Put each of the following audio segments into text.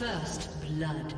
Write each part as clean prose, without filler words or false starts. First blood.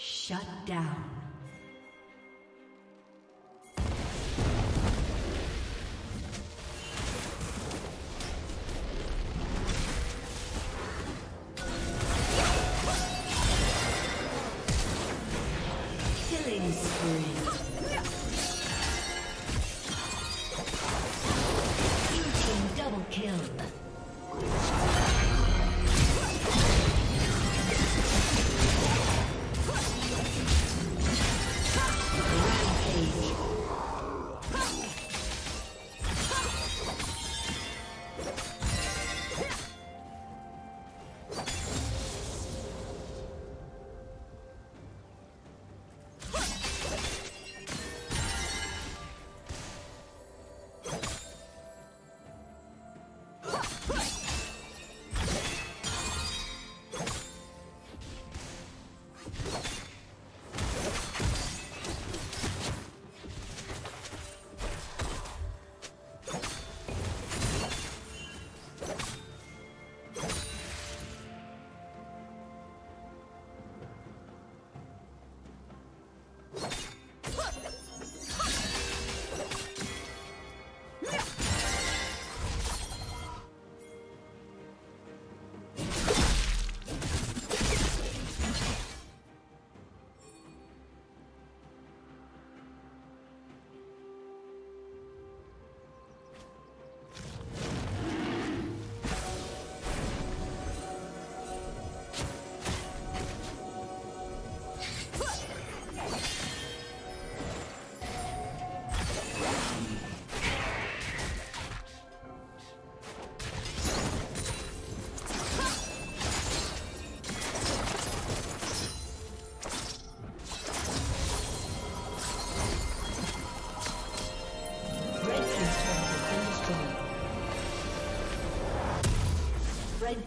Shut down. Red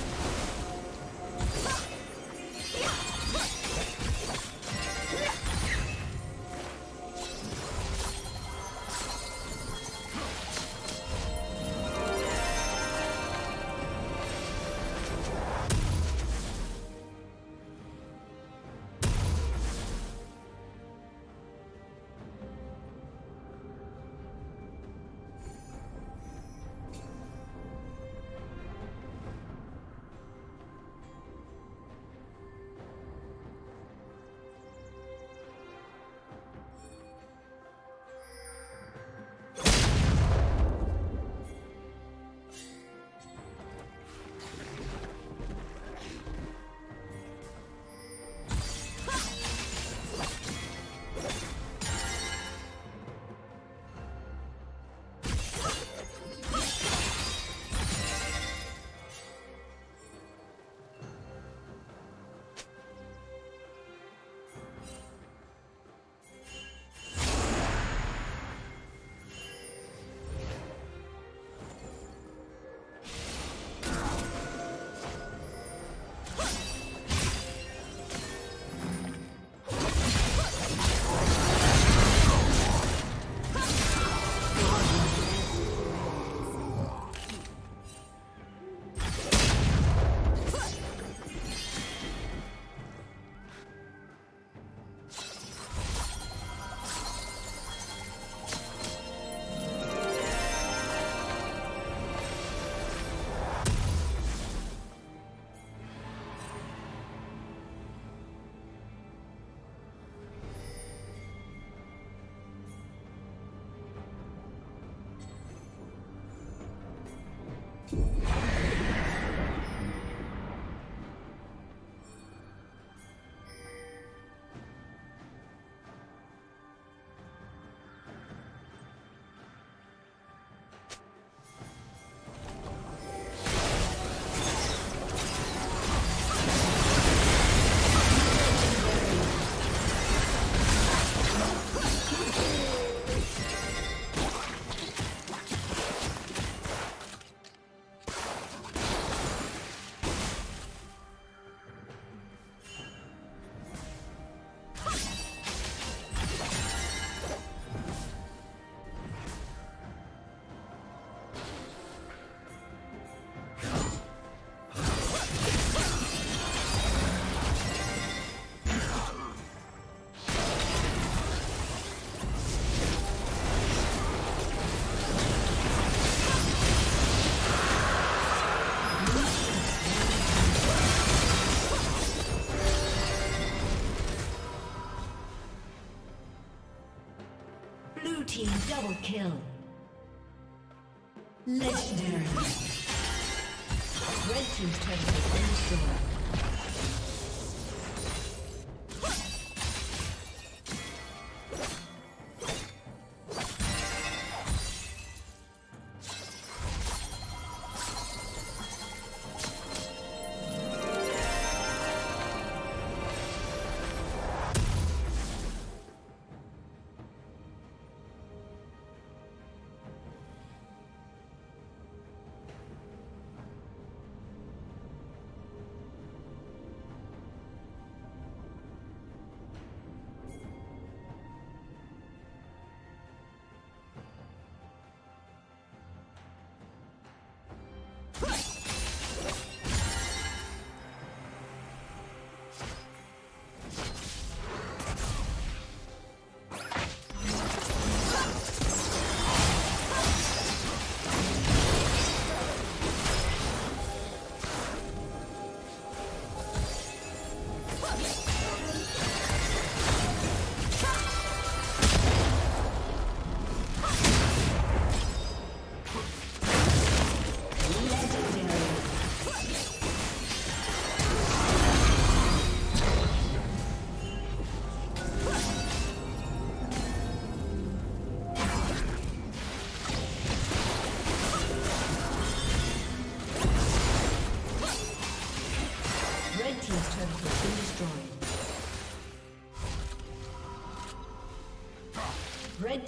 Double kill. Legendary. Red team's turret has been destroyed. Red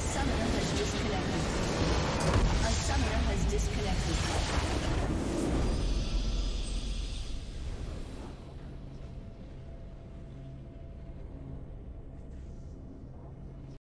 A summoner has disconnected.